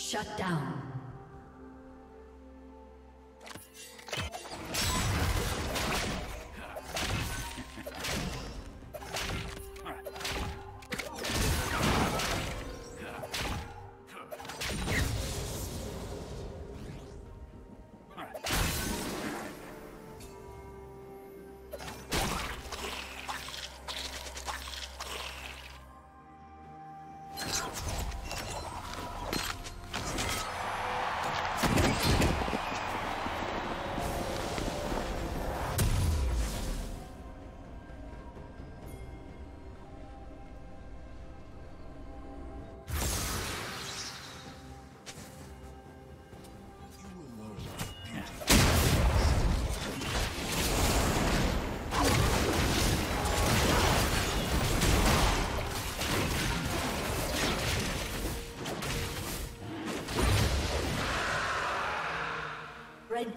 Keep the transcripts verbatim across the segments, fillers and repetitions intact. Shut down. Red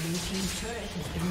Blue team's turret has been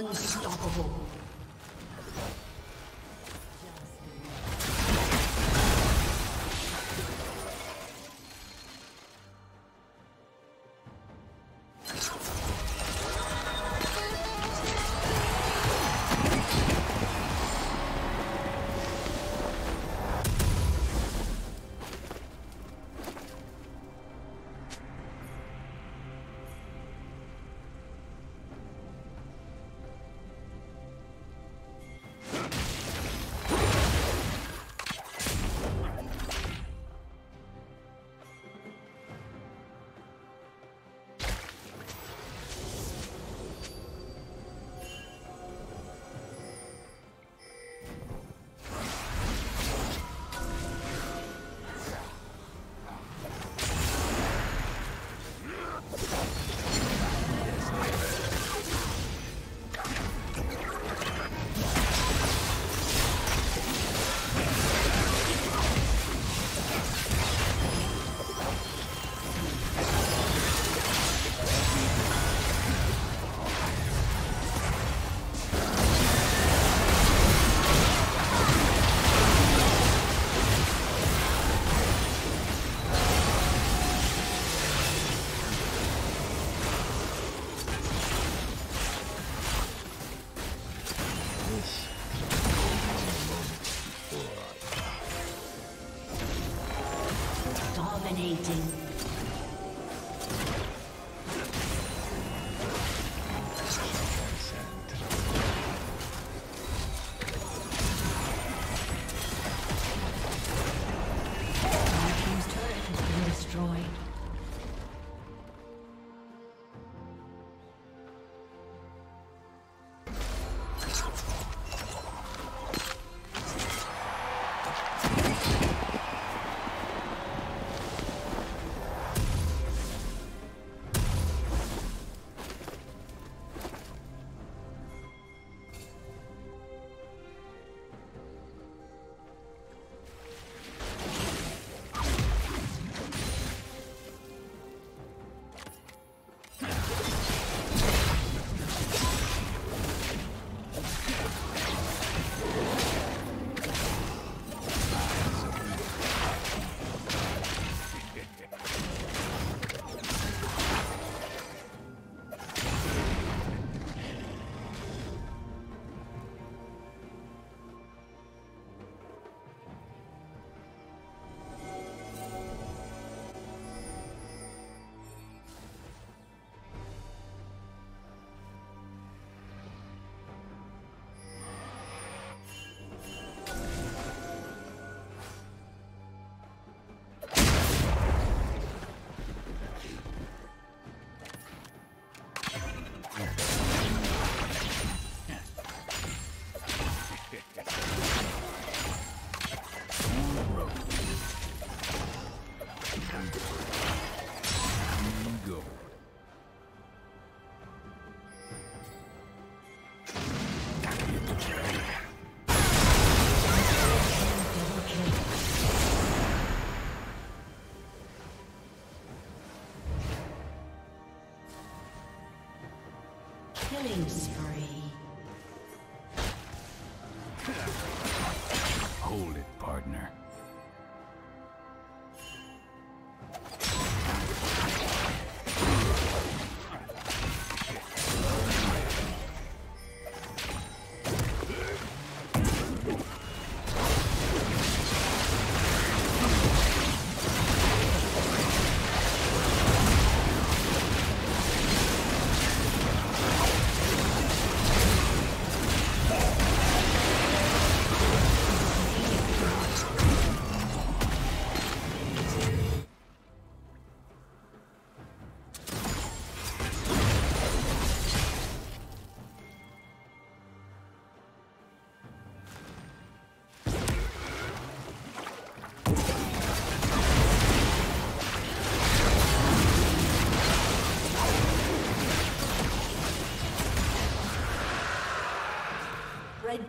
Unstoppable. Killing spree. Hold it, partner. Red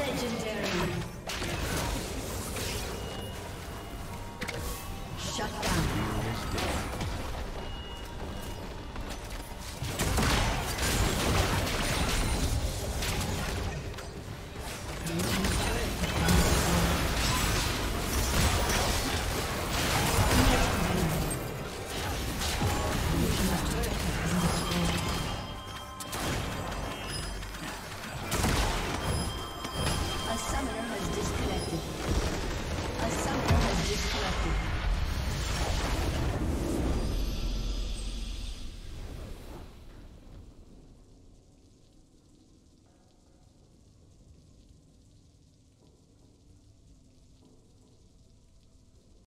Legendary.